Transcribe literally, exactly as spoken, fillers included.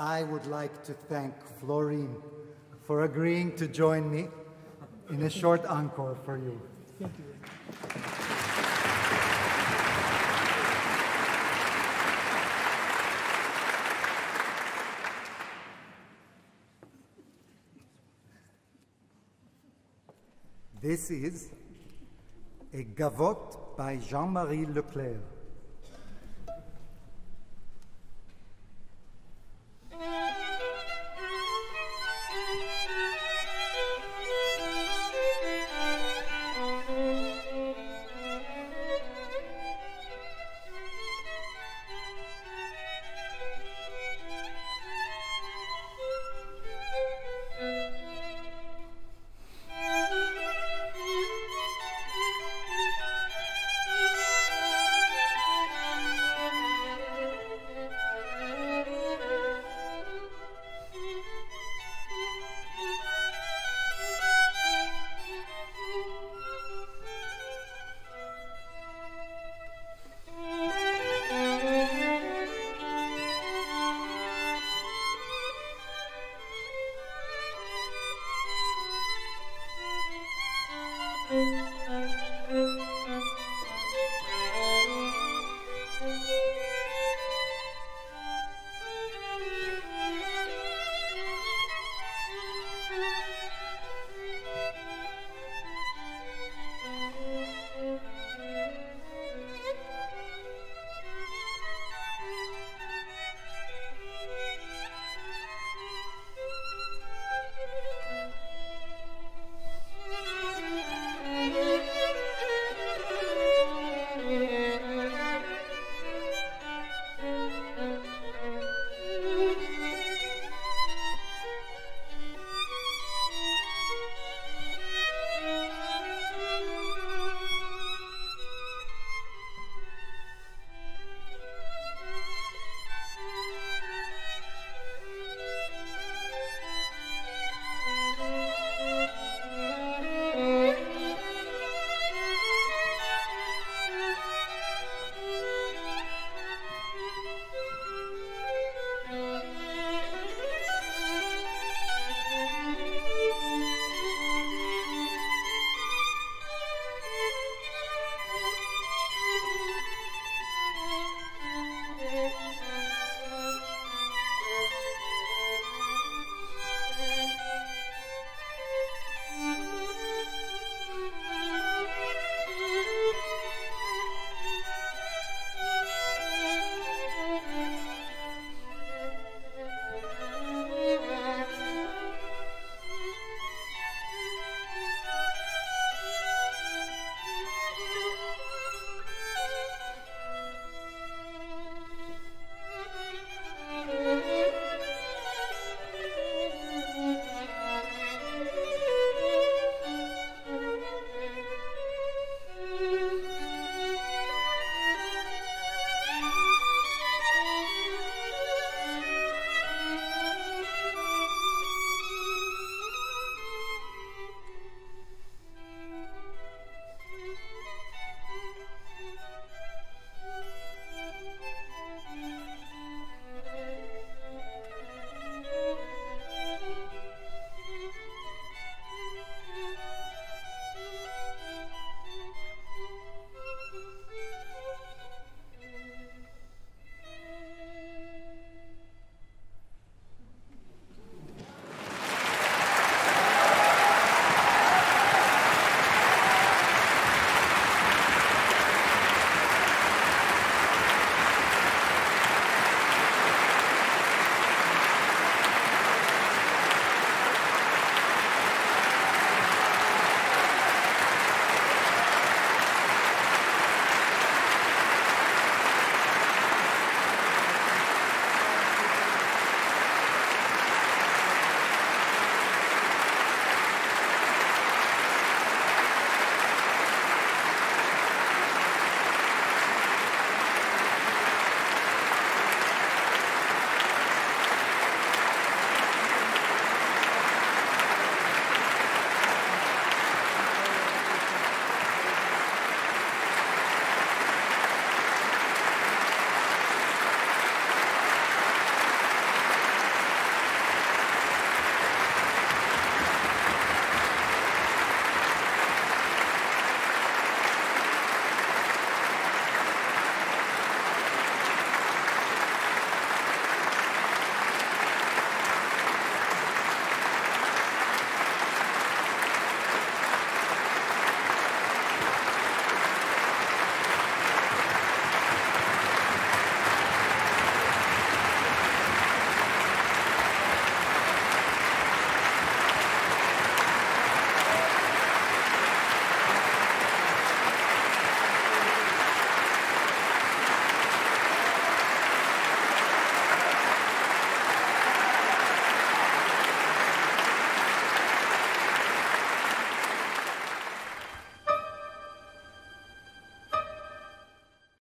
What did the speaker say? I would like to thank Florine for agreeing to join me in a short encore for you. Thank you. This is a gavotte by Jean-Marie Leclair. Thank you.